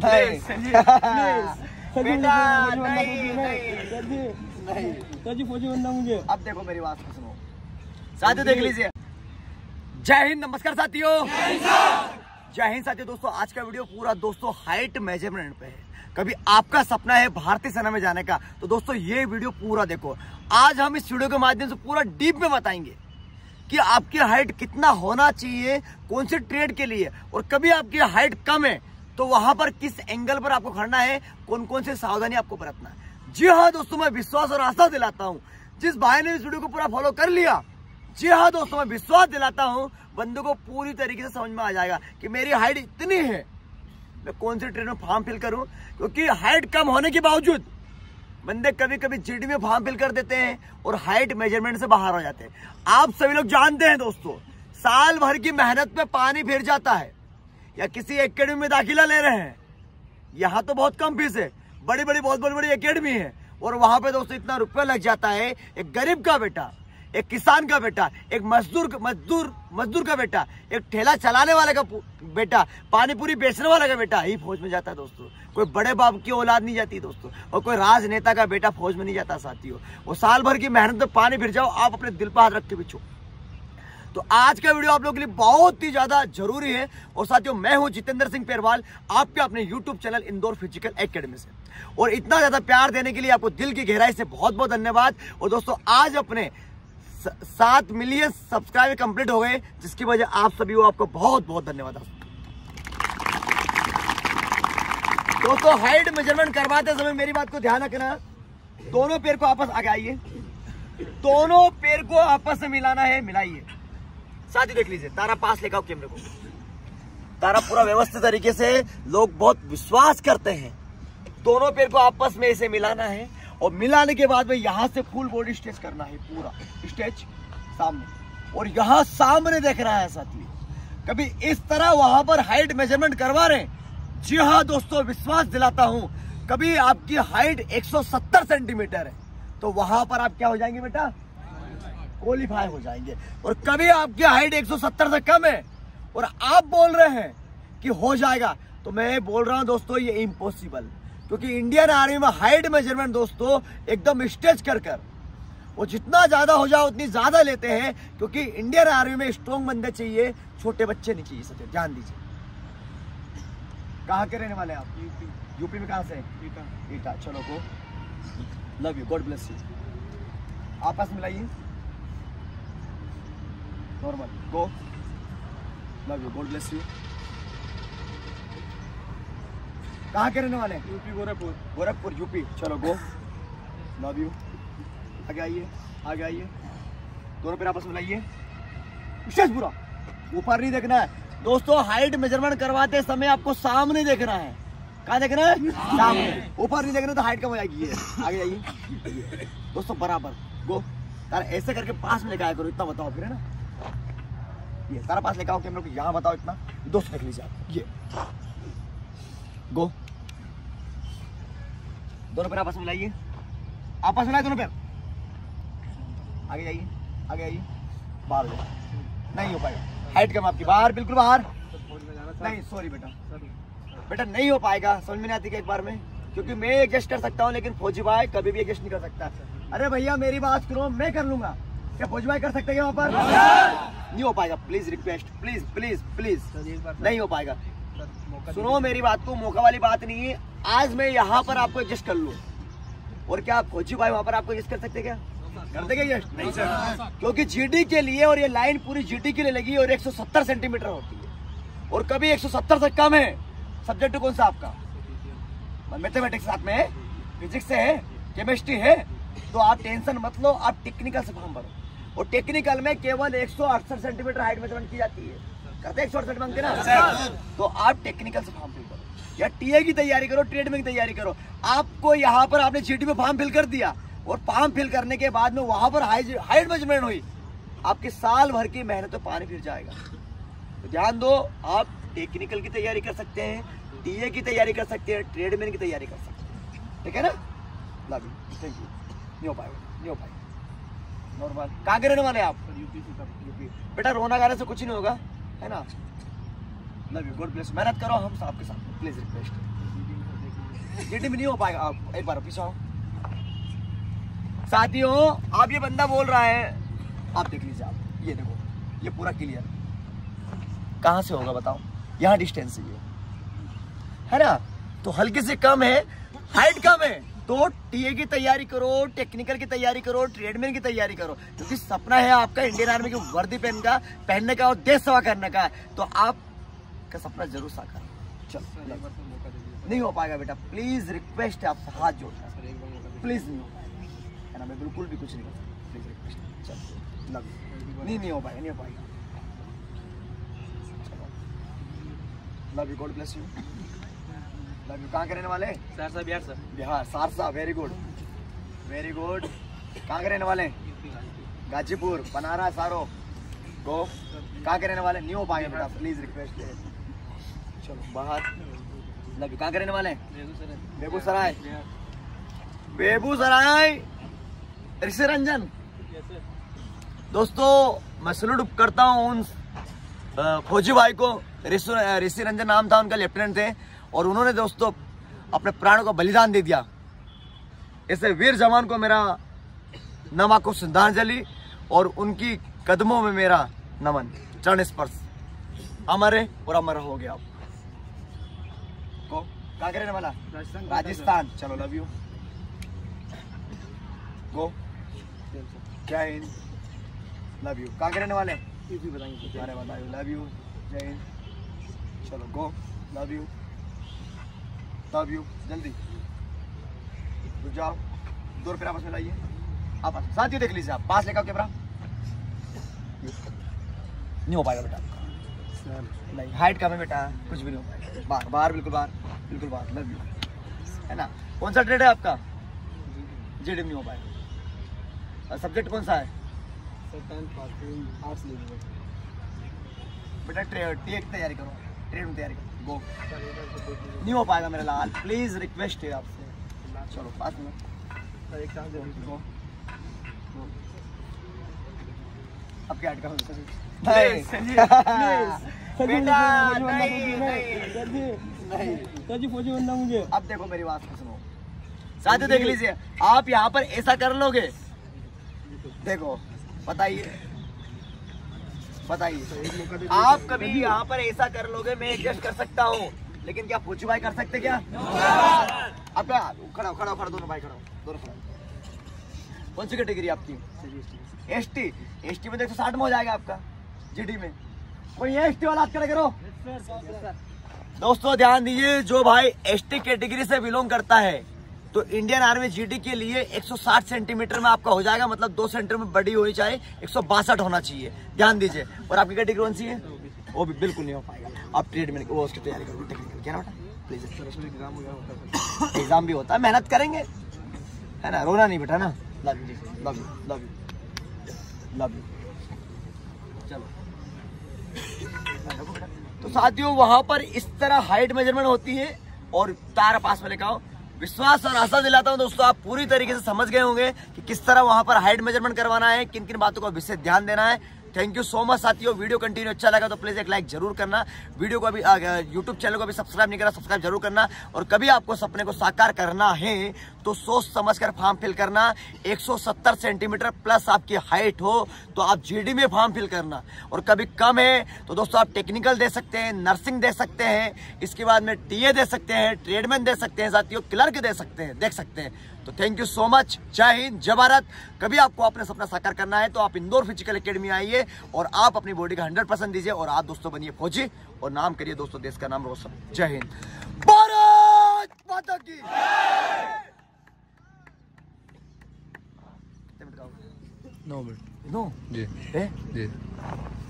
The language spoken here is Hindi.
मुझे अब देखो मेरी बात सुनो साथियों, देख लीजिए। जय हिंद, नमस्कार साथियों, जय हिंद साथियों। दोस्तों आज का वीडियो पूरा दोस्तों हाइट मेजरमेंट पे है। कभी आपका सपना है भारतीय सेना में जाने का तो दोस्तों ये वीडियो पूरा देखो। आज हम इस वीडियो के माध्यम से पूरा डीप में बताएंगे कि आपकी हाइट कितना होना चाहिए, कौन से ट्रेड के लिए, और कभी आपकी हाइट कम है तो वहां पर किस एंगल पर आपको खड़ना है, कौन कौन से सावधानी आपको बरतना है। जी हाँ दोस्तों, मैं विश्वास और आस्था दिलाता हूँ जिस भाई ने इस वीडियो को पूरा फॉलो कर लिया। जी हाँ दोस्तों, मैं विश्वास दिलाता हूँ बंदों को पूरी तरीके से समझ में आ जाएगा कि मेरी हाइट इतनी है, मैं कौन सी ट्रेड में फॉर्म फिल करूं। क्योंकि हाइट कम होने के बावजूद बंदे कभी कभी जीडी में फॉर्म फिल कर देते हैं और हाइट मेजरमेंट से बाहर हो जाते हैं। आप सभी लोग जानते हैं दोस्तों, साल भर की मेहनत में पानी फिर जाता है। या किसी एकेडमी में दाखिला ले रहे हैं, यहाँ तो बहुत कम फीस है, बहुत बड़ी एकेडमी है, और वहां पे दोस्तों इतना रुपया लग जाता है। एक गरीब का बेटा, एक किसान का बेटा, एक मजदूर का बेटा, एक ठेला चलाने वाले का बेटा, पानीपुरी बेचने वाले का बेटा ही फौज में जाता है दोस्तों। कोई बड़े बाप की औलाद नहीं जाती दोस्तों, और कोई राजनेता का बेटा फौज में नहीं जाता साथियों। वो साल भर की मेहनत में पानी फिर जाओ, आप अपने दिल पर हाथ रख के बिछो। तो आज का वीडियो आप लोगों के लिए बहुत ही ज्यादा जरूरी है। और साथियों, मैं हूं जितेंद्र सिंह पेरवाल, आपके अपने YouTube channel Indore physical academy से। और इतना ज्यादा प्यार देने के लिए आपको दिल की गहराई से बहुत बहुत धन्यवाद। और दोस्तों आज अपने 7 मिलियन सब्सक्राइबर कंप्लीट हो गए, जिसकी वजह आप सभी को आपको बहुत बहुत धन्यवाद। दोस्तों हाइट मेजरमेंट करवाते समय मेरी बात को ध्यान रखना, दोनों पैर को आपस आगे आइए, दोनों पैर को आपस में मिलाना है, मिलाइए। साथियों देख लीजिए, तारा पास लेकर आओ कैमरे को, तारा पूरा व्यवस्थित तरीके से, लोग बहुत विश्वास करते हैं। दोनों पैर को आपस में इसे मिलाना है, और मिलाने के बाद में यहाँ से फुल बॉडी स्ट्रेच करना है, पूरा स्ट्रेच सामने, और यहाँ सामने देख रहा है साथियों। कभी इस तरह वहां पर हाइट मेजरमेंट करवा रहे हैं। जी हाँ दोस्तों, विश्वास दिलाता हूँ कभी आपकी हाइट 170 सेंटीमीटर है तो वहां पर आप क्या हो जाएंगे बेटा, क्वालिफाई हो जाएंगे। और कभी आपकी हाइट 170 से कम है और आप बोल रहे हैं कि हो जाएगा, तो मैं बोल रहा हूँ दोस्तों ये इम्पॉसिबल। क्योंकि इंडियन आर्मी में हाइट मेजरमेंट दोस्तों एकदम स्ट्रेच कर वो जितना ज्यादा हो जाए उतनी ज्यादा लेते हैं। क्योंकि इंडियन आर्मी में स्ट्रॉन्ग बंदे चाहिए, छोटे बच्चे नहीं चाहिए सर। ध्यान दीजिए, कहाँ के रहने वाले हैं आप? यूपी में कहाँ से? ईटा। चलो go, love you, God bless you. आपस में लाइए, normal, go, love you, God bless you. कहाँ के रहने वाले हैं? यूपी, गोरखपुर। गोरखपुर, यूपी। चलो गो, लव यू। आगे आइए, आगे आइए, दोनों पैर आपस में लाइए, विशेष पूरा ऊपर नहीं देखना है दोस्तों। हाइट मेजरमेंट करवाते समय आपको सामने देखना है। कहाँ देखना है? सामने, ऊपर नहीं देखना तो हाइट कम हो जाएगी। आगे जाइए दोस्तों, बराबर, गो। तारा ऐसे करके पास में लेकर आया करो, इतना बताओ फिर, है ना? ये तारा पास लेकर आओ कैमरे को, यहाँ बताओ इतना दोस्त, देख लीजिए आप, ये गो। दोनों पैर आपस में लाइए, आपस में लाइए दोनों पैर, आगे जाइए, आगे आइए, बाहर हो जाए, नहीं हो पाएगा। हाइट कम आपकी, बाहर, बिल्कुल बाहर, नहीं, सॉरी बेटा, बेटा नहीं हो पाएगा। समझ में नहीं आती क्या एक बार में? क्योंकि मैं एडजस्ट कर सकता हूँ, लेकिन फौजी भाई कभी भी एडजस्ट नहीं कर सकता। अरे भैया मेरी बात सुनो, मैं कर लूंगा, क्या फौजी भाई कर सकते हैं वहाँ पर? नहीं हो पाएगा, please request, please please please, नहीं हो पाएगा। सुनो मेरी बात को, मौका वाली बात नहीं है। आज मैं यहाँ पर आपको एडजस्ट कर लूँ, और क्या आप फौजी भाई वहाँ पर आपको एडजस्ट कर सकते क्या? कर देंगे एडजस्ट? नहीं सर, क्योंकि जीडी के लिए, और ये लाइन पूरी जीडी के लिए लगी, और 170 सेंटीमीटर होती है। और कभी 170 से कम है, सब्जेक्ट कौन सा आपका? मैथमेटिक्स साथ में है, फिजिक्स है, केमिस्ट्री है, तो आप टेंशन मत लो, आप टेक्निकल से फॉर्म भरो। और टेक्निकल में केवल 168 सेंटीमीटर हाइट मेजरमेंट की जाती है, करते 168 मांगते ना, तो आप टेक्निकल से फॉर्म फिल करो, या टीए की तैयारी करो, ट्रेड में की तैयारी करो। आपको यहाँ पर आपने जीडी में फॉर्म फिल कर दिया, और फॉर्म फिल करने के बाद में वहां पर हाइट मेजरमेंट हुई, आपके साल भर की मेहनत तो पानी फिर जाएगा। तो ध्यान दो, आप टेक्निकल की तैयारी कर सकते हैं, टीए की तैयारी कर सकते हैं, ट्रेडमैन की तैयारी कर सकते हैं, ठीक है ना? Love you, thank you. नहीं हो पाएगा, नहीं हो पाएगा, नॉर्मल। कहाँ के रहने वाले आप? यूपी। बेटा रोना गाने से कुछ नहीं होगा, है ना? Love you, God bless. मेहनत करो, हम आपके साथ, प्लीज रिक्वेस्ट। जीडी में नहीं हो पाएगा, आप एक बार पीछे आओ। साथियों, आप ये बंदा बोल रहा है, आप देख लीजिए, आप ये देखो, ये पूरा क्लियर कहाँ से होगा बताओ, यहाँ डिस्टेंस है ना, तो हल्के से कम है, हाइट कम है, तो टीए की तैयारी करो, टेक्निकल की तैयारी करो, ट्रेडमैन की तैयारी करो, क्योंकि सपना है आपका इंडियन आर्मी की वर्दी पहनने का और देश सेवा करने का, तो आपका सपना जरूर साकार होगा। नहीं हो पाएगा बेटा, प्लीज रिक्वेस्ट है आपसे, हाथ जोड़ना, प्लीज नहीं हो पाएगा, है ना, मैं बिल्कुल भी कुछ नहीं करता, प्लीज रिक्वेस्ट, चलो नहीं हो पाएगा, नहीं हो पाएगा। Love you, God bless you. Love you. कहाँ के रहने वाले? Saharsa, Bihar sir. Bihar, Saharsa, very good, very good. कहाँ के रहने वाले? गाजीपुर, बनारस, सारो गो। कहाँ के रहने वाले? नहीं हो पाएंगे बेटा, प्लीज रिक्वेस्ट है, चलो बाहर। Love you. कहाँ के रहने वाले? बेगूसराय। बेगूसराय, ऋषि रंजन। दोस्तों, मैं सैल्यूट करता हूँ उन फौजी भाई को, ऋषि रंजन नाम था उनका, लेफ्टिनेंट थे, और उन्होंने दोस्तों अपने प्राणों को बलिदान दे दिया। ऐसे वीर जवान को मेरा नमन को श्रद्धांजलि, और उनकी कदमों में मेरा नमन, चरण स्पर्श। अमर है और अमर हो गया आप। को क्या करने वाला? राजस्थान। चलो, लव यू। गो। क्या है? Love you. क्या करने वाले? अरे बताइए। लव यू, जय हिंद। चलो, go. Love you, love you. जल्दी तो जाओ, दूर फिर आपस में लाइए, आप साथियों देख लीजिए, आप पास लेकर कैमरा। नहीं हो पाएगा बेटा, नहीं, हाइट कम है बेटा, कुछ भी नहीं हो पाएगा। बाहर, बाहर, बिल्कुल बाहर, बिल्कुल बाहर। लव यू, है ना। कौन सा ट्रेड है आपका? जीडी। नहीं हो पाएगा। सब्जेक्ट कौन सा है? बेटा टीए की तैयारी करो, ट्रेड में तैयारी करो। गो। नहीं हो पाएगा मेरे लाल, प्लीज रिक्वेस्ट है आपसे, चलो पास में। अब क्या ऐड करो? बेटा नहीं, मुझे अब देखो, मेरी बात सुनो साथियों, देख लीजिए, आप यहाँ पर ऐसा कर लोगे, देखो, बताइए, बताइए, आप कभी यहाँ पर ऐसा कर लोगे, मैं एडजस्ट कर सकता हूँ, लेकिन क्या फौजी भाई कर सकते क्या? अब खड़ा खड़ा खड़ा, दोनों भाई खड़ा, दोनों खड़ा। कौन सी कैटेगरी आपकी? एसटी। एसटी में 160 में हो जाएगा आपका। जीडी में कोई एसटी वाला खड़ा करो। दोस्तों ध्यान दीजिए, जो भाई एसटी कैटेगरी से बिलोंग करता है, तो इंडियन आर्मी जीडी के लिए 160 सेंटीमीटर में आपका हो जाएगा, मतलब 2 सेंटीमीटर में बड़ी होनी चाहिए, 162 होना चाहिए, ध्यान दीजिए। और आपकी कैटेगरी कौन सी है? वो भी बिल्कुल नहीं हो पाएगा। आप ट्रेड में वो उसकी तैयारी करो, टेक्निकल, क्या ना बेटा, प्लीज। एग्जाम भी होता है, मेहनत करेंगे, है ना, रोना नहीं बेटा ना। Love you, love you, love you, love you. चलो तो साथियों, वहाँ पर इस तरह हाइट मेजरमेंट होती है, और तारा पास में लेकर आओ। विश्वास और आशा दिलाता हूं दोस्तों, आप पूरी तरीके से समझ गए होंगे कि किस तरह वहां पर हाइट मेजरमेंट करवाना है, किन किन बातों को विशेष ध्यान देना है। थैंक यू सो मच साथियों, वीडियो कंटिन्यू अच्छा लगा तो प्लीज एक लाइक जरूर करना, वीडियो को भी, यूट्यूब चैनल को भी सब्सक्राइब नहीं करा, सब्सक्राइब जरूर करना। और कभी आपको सपने को साकार करना है तो सोच समझ कर फॉर्म फिल करना। 170 सेंटीमीटर प्लस आपकी हाइट हो तो आप जीडी में फॉर्म फिल करना, और कभी कम है तो दोस्तों आप टेक्निकल दे सकते हैं, नर्सिंग दे सकते हैं, इसके बाद में टीए दे सकते हैं, ट्रेडमैन दे सकते हैं साथियों, क्लर्क दे सकते हैं, देख सकते हैं। तो थैंक यू सो मच, जय हिंद, जय भारत। कभी आपको अपने सपना साकार करना है तो आप इंदौर फिजिकल एकेडमी आइए, और आप अपनी बॉडी का 100% दीजिए, और आप दोस्तों बनिए फौजी, और नाम करिए दोस्तों, देश का नाम रोशन। जय हिंद, भारत माता की जय। 9 मिनट। 9 जी।